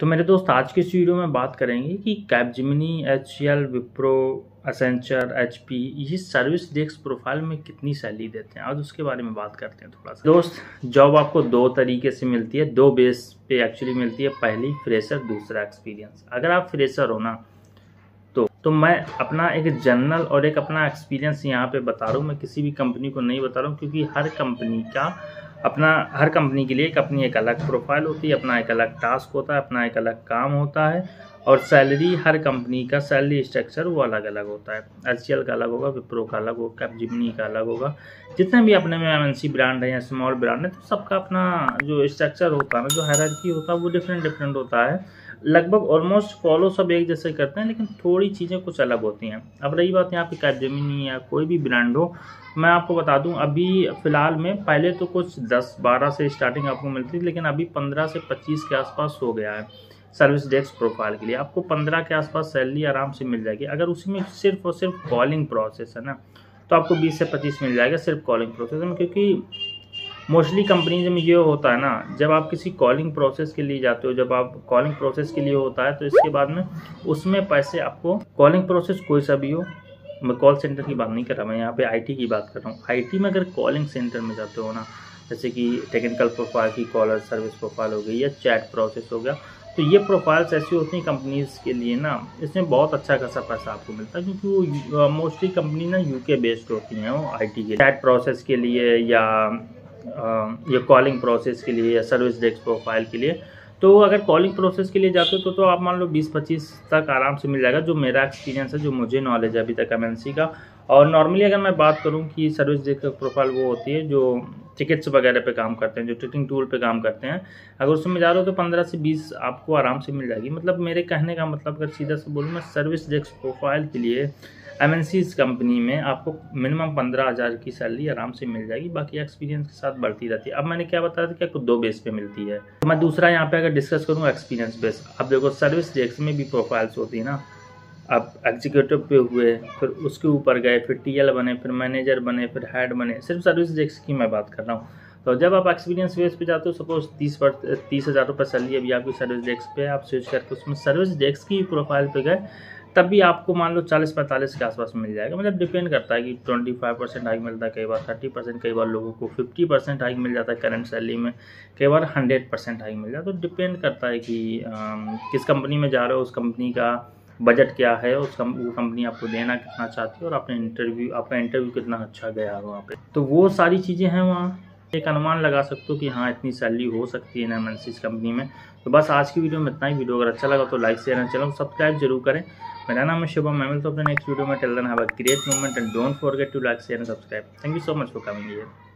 तो मेरे दोस्त, आज के इस वीडियो में बात करेंगे कि Capgemini, HCL, Wipro, Accenture, HP ये सर्विस डेस्क प्रोफाइल में कितनी सैलरी देते हैं। आज उसके बारे में बात करते हैं थोड़ा सा। दोस्त, जॉब आपको दो तरीके से मिलती है, दो बेस पे एक्चुअली मिलती है। पहली फ्रेशर, दूसरा एक्सपीरियंस। अगर आप फ्रेशर हो ना तो मैं अपना एक जनरल और एक अपना एक्सपीरियंस यहाँ पे बता रहा हूँ। मैं किसी भी कंपनी को नहीं बता रहा हूँ, क्योंकि हर कंपनी के लिए एक अपनी एक अलग प्रोफाइल होती है, अपना एक अलग टास्क होता है, अपना एक अलग काम होता है, और सैलरी, हर कंपनी का सैलरी स्ट्रक्चर वो अलग अलग होता है। एचसीएल का अलग होगा, विप्रो का अलग होगा, कैपजेमिनी का अलग होगा। जितने भी अपने में एमएनसी ब्रांड है या स्मॉल ब्रांड है, तो सबका अपना जो स्ट्रक्चर होता है ना, जो हायरार्की होता है, वो डिफरेंट होता है। लगभग ऑलमोस्ट फॉलो सब एक जैसे करते हैं, लेकिन थोड़ी चीज़ें कुछ अलग होती हैं। अब रही बात यहाँ पे कैपजेमिनी या कोई भी ब्रांड हो, मैं आपको बता दूं अभी फ़िलहाल में, पहले तो कुछ 10-12 से स्टार्टिंग आपको मिलती थी, लेकिन अभी 15 से 25 के आसपास हो गया है। सर्विस डेस्क प्रोफाइल के लिए आपको 15 के आसपास सैलरी आराम से मिल जाएगी। अगर उसी में सिर्फ और सिर्फ कॉलिंग प्रोसेस है ना, तो आपको 20 से 25 मिल जाएगा सिर्फ कॉलिंग प्रोसेस में। क्योंकि मोस्टली कंपनीज में ये होता है ना, जब आप किसी कॉलिंग प्रोसेस के लिए जाते हो, जब आप कॉलिंग प्रोसेस के लिए होता है, तो इसके बाद में उसमें पैसे आपको, कॉलिंग प्रोसेस कोई सा भी हो, मैं कॉल सेंटर की बात नहीं कर रहा, मैं यहाँ पे आईटी की बात कर रहा हूँ। आईटी में अगर कॉलिंग सेंटर में जाते हो ना, जैसे कि टेक्निकल प्रोफाइल की कॉलर सर्विस प्रोफाइल हो गई या चैट प्रोसेस हो गया, तो ये प्रोफाइल्स ऐसी होती हैं कंपनीज़ के लिए ना, इसमें बहुत अच्छा खासा पैसा आपको मिलता है, क्योंकि वो मोस्टली कंपनी ना यूके बेस्ड होती हैं। वो आईटी के चैट प्रोसेस के लिए या कॉलिंग प्रोसेस के लिए या सर्विस डेस्क प्रोफाइल के लिए, तो अगर कॉलिंग प्रोसेस के लिए जाते हो तो आप मान लो 20-25 तक आराम से मिल जाएगा। जो मेरा एक्सपीरियंस है, जो मुझे नॉलेज है अभी तक एमएनसी का। और नॉर्मली अगर मैं बात करूं कि सर्विस डेस्क प्रोफाइल वो होती है जो टिकट्स वगैरह पे काम करते हैं, जो टिकटिंग टूल पे काम करते हैं, अगर उसमें जा रहे हो तो 15 से 20 आपको आराम से मिल जाएगी। मतलब मेरे कहने का मतलब, अगर सीधा से बोलूँ मैं, सर्विस डेस्क प्रोफाइल के लिए एमएनसीज कंपनी में आपको मिनिमम 15,000 की सैलरी आराम से मिल जाएगी, बाकी एक्सपीरियंस के साथ बढ़ती रहती है। अब मैंने क्या बताया था कि आपको दो बेस पे मिलती है, तो मैं दूसरा यहाँ पे अगर डिस्कस करूँ एक्सपीरियंस बेस। अब देखो, सर्विस डेस्क में भी प्रोफाइल्स होती है ना। अब एग्जीक्यूटिव पे हुए, फिर उसके ऊपर गए, फिर TL बने, फिर मैनेजर बने, फिर हेड बने। सिर्फ सर्विस डेस्क की मैं बात कर रहा हूँ। तो जब आप एक्सपीरियंस बेस पे जाते हो, सपोज 30,000 रुपये सैलरी अभी आपकी सर्विस डेस्क पे, आप स्विच करके उसमें सर्विस डेस्क की प्रोफाइल पे गए, तब भी आपको मान लो 40-45 के आसपास मिल जाएगा। मतलब डिपेंड करता है कि 25% हाइक मिलता है, कई बार 30%, कई बार लोगों को 50% हाइक मिल जाता है करंट सैलरी में, कई बार 100% हाइक मिल जाता है। तो डिपेंड करता है कि किस कंपनी में जा रहे हो, उस कंपनी का बजट क्या है, वो कंपनी आपको देना कितना चाहती है, और आपका इंटरव्यू कितना अच्छा गया है वहाँ पर। तो वो सारी चीज़ें हैं, वहाँ एक अनुमान लगा सकते हो कि हाँ इतनी सैलरी हो सकती है ना एमएनसी कंपनी में। तो बस आज की वीडियो में इतना ही। वीडियो अगर अच्छा लगा तो लाइक, शेयर और चैनल सब्सक्राइब जरूर करें। मेरा नाम है शुभम महमे। तो अपने नेक्स्ट वीडियो में, till then have a great moment and don't forget to like, share and subscribe. Thank you so much for coming here.